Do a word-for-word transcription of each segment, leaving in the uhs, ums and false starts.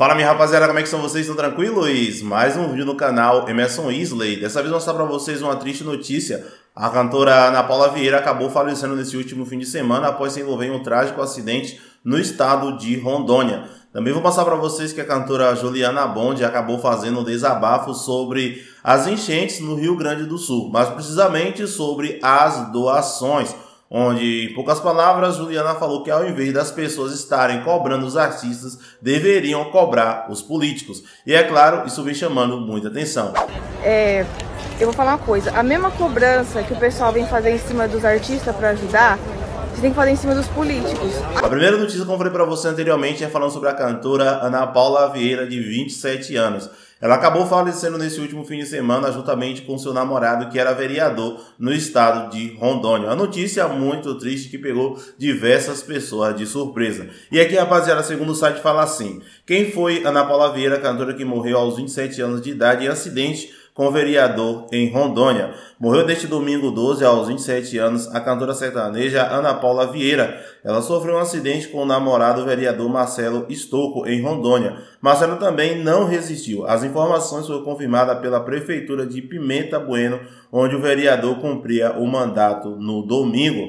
Fala minha rapaziada, como é que são vocês? Estão tranquilos? Mais um vídeo no canal Emerson Yslley. Dessa vez vou mostrar pra vocês uma triste notícia. A cantora Ana Paula Vieira acabou falecendo nesse último fim de semana após se envolver em um trágico acidente no estado de Rondônia. Também vou passar para vocês que a cantora Juliana Bonde acabou fazendo um desabafo sobre as enchentes no Rio Grande do Sul, mas precisamente sobre as doações, onde, em poucas palavras, Juliana falou que ao invés das pessoas estarem cobrando os artistas, deveriam cobrar os políticos. E é claro, isso vem chamando muita atenção. É, eu vou falar uma coisa, a mesma cobrança que o pessoal vem fazer em cima dos artistas para ajudar, você tem que falar em cima dos políticos. A primeira notícia que eu falei para você anteriormente é falando sobre a cantora Ana Paula Vieira, de vinte e sete anos. Ela acabou falecendo nesse último fim de semana juntamente com seu namorado, que era vereador no estado de Rondônia. Uma notícia muito triste que pegou diversas pessoas de surpresa. E aqui, rapaziada, segundo o site fala assim: quem foi Ana Paula Vieira, cantora que morreu aos vinte e sete anos de idade em acidente com o vereador em Rondônia? Morreu neste domingo doze aos vinte e sete anos a cantora sertaneja Ana Paula Vieira. Ela sofreu um acidente com o namorado, o vereador Marcelo Stocco, em Rondônia. Marcelo também não resistiu. As informações foram confirmadas pela prefeitura de Pimenta Bueno, onde o vereador cumpria o mandato no domingo.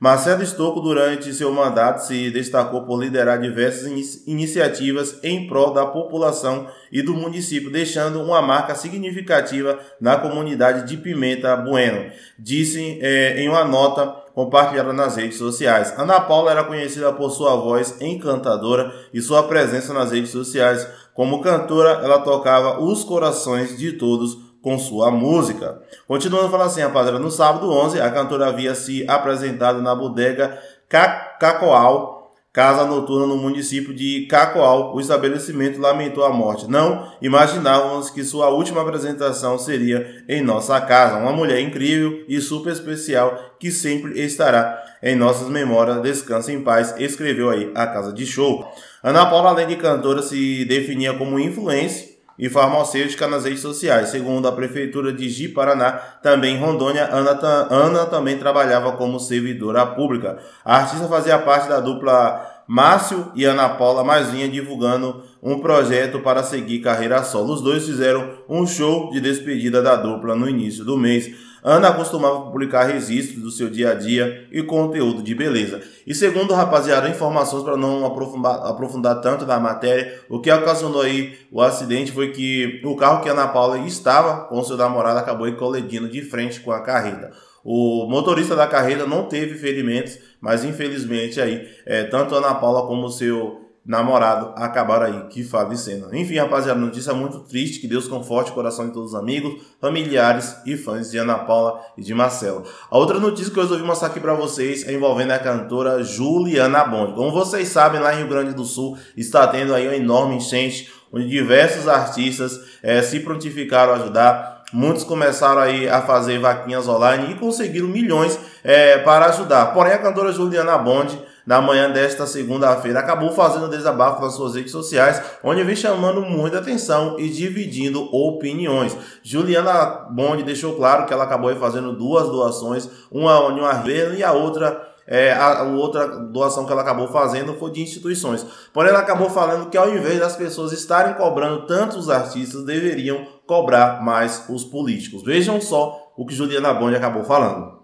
Marcelo Stocco, durante seu mandato, se destacou por liderar diversas iniciativas em prol da população e do município, deixando uma marca significativa na comunidade de Pimenta Bueno, disse é, em uma nota compartilhada nas redes sociais. Ana Paula era conhecida por sua voz encantadora e sua presença nas redes sociais. Como cantora, ela tocava os corações de todos com sua música. Continuando a falar assim, rapaziada, no sábado onze, a cantora havia se apresentado na bodega Cacoal, casa noturna no município de Cacoal. O estabelecimento lamentou a morte. Não imaginávamos que sua última apresentação seria em nossa casa. Uma mulher incrível e super especial que sempre estará em nossas memórias. Descansa em paz, escreveu aí a casa de show. Ana Paula, além de cantora, se definia como influencer e farmacêutica nas redes sociais. Segundo a prefeitura de Ji-Paraná, também em Rondônia, Ana, Ana também trabalhava como servidora pública. A artista fazia parte da dupla Márcio e Ana Paula, mas vinha divulgando um projeto para seguir carreira solo. Os dois fizeram um show de despedida da dupla no início do mês. Ana costumava publicar registros do seu dia a dia e conteúdo de beleza. E segundo, rapaziada, informações para não aprofundar, aprofundar tanto na matéria, o que ocasionou aí o acidente foi que o carro que Ana Paula estava com seu namorado acabou colidindo de frente com a carreta. O motorista da carreta não teve ferimentos, mas infelizmente aí é, tanto Ana Paula como seu namorado acabaram aí que falecendo. Enfim, rapaziada, notícia muito triste. Que Deus conforte o coração de todos os amigos, familiares e fãs de Ana Paula e de Marcelo. A outra notícia que eu resolvi mostrar aqui pra vocês é envolvendo a cantora Juliana Bonde. Como vocês sabem, lá em Rio Grande do Sul está tendo aí uma enorme enchente, onde diversos artistas é, se prontificaram a ajudar. Muitos começaram aí a fazer vaquinhas online e conseguiram milhões é, para ajudar. Porém, a cantora Juliana Bonde, na manhã desta segunda-feira, acabou fazendo desabafo nas suas redes sociais, onde vem chamando muita atenção e dividindo opiniões. Juliana Bonde deixou claro que ela acabou fazendo duas doações, uma em uma rede e a outra... É, a, a outra doação que ela acabou fazendo foi de instituições. Porém, ela acabou falando que ao invés das pessoas estarem cobrando tanto os artistas, deveriam cobrar mais os políticos. Vejam só o que Juliana Bonde acabou falando.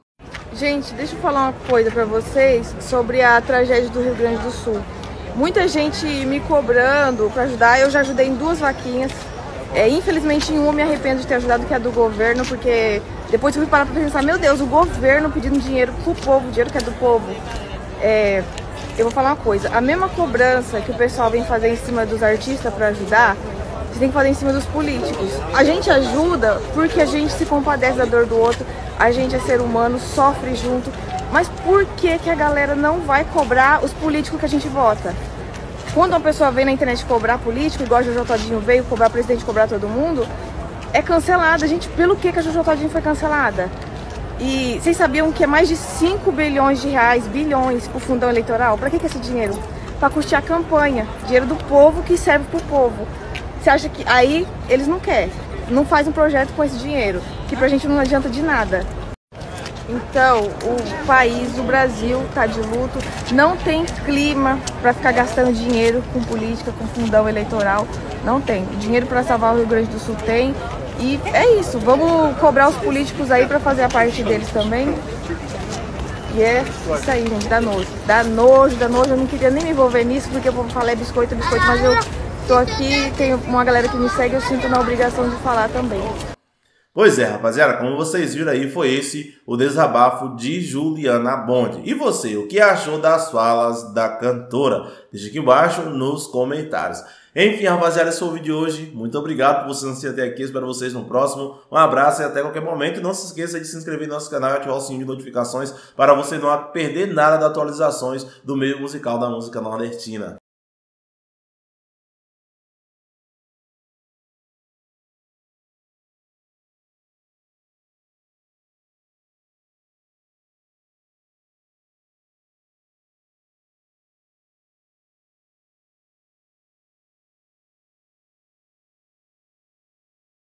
Gente, deixa eu falar uma coisa para vocês sobre a tragédia do Rio Grande do Sul. Muita gente me cobrando para ajudar. Eu já ajudei em duas vaquinhas. É, infelizmente, em uma me arrependo de ter ajudado, que é a do governo, porque depois eu fui parar pra pensar, meu Deus, o governo pedindo dinheiro pro povo, dinheiro que é do povo. É, eu vou falar uma coisa, a mesma cobrança que o pessoal vem fazer em cima dos artistas pra ajudar, você tem que fazer em cima dos políticos. A gente ajuda porque a gente se compadece da dor do outro, a gente é ser humano, sofre junto, mas por que que a galera não vai cobrar os políticos que a gente vota? Quando uma pessoa vem na internet cobrar político, igual a Jojo Todinho veio cobrar presidente, cobrar todo mundo, é cancelada. Gente, pelo que a Jojo Todinho foi cancelada? E vocês sabiam que é mais de cinco bilhões de reais, bilhões, o fundão eleitoral? Pra que, que é esse dinheiro? Pra custear a campanha. Dinheiro do povo que serve pro povo. Você acha que aí eles não querem, não faz um projeto com esse dinheiro, que pra gente não adianta de nada. Então, o país, o Brasil, tá de luto. Não tem clima para ficar gastando dinheiro com política, com fundão eleitoral. Não tem. Dinheiro para salvar o Rio Grande do Sul tem. E é isso. Vamos cobrar os políticos aí para fazer a parte deles também. E é isso aí, gente. Dá nojo. Dá nojo, dá nojo. Eu não queria nem me envolver nisso, porque eu vou falar biscoito, biscoito. Mas eu tô aqui, tem uma galera que me segue, eu sinto na obrigação de falar também. Pois é, rapaziada, como vocês viram aí, foi esse o desabafo de Juliana Bonde. E você, o que achou das falas da cantora? Deixa aqui embaixo nos comentários. Enfim, rapaziada, esse foi o vídeo de hoje. Muito obrigado por vocês assistirem até aqui. Espero vocês no próximo. Um abraço e até qualquer momento. E não se esqueça de se inscrever no nosso canal e ativar o sininho de notificações para você não perder nada das atualizações do meio musical da música nordestina.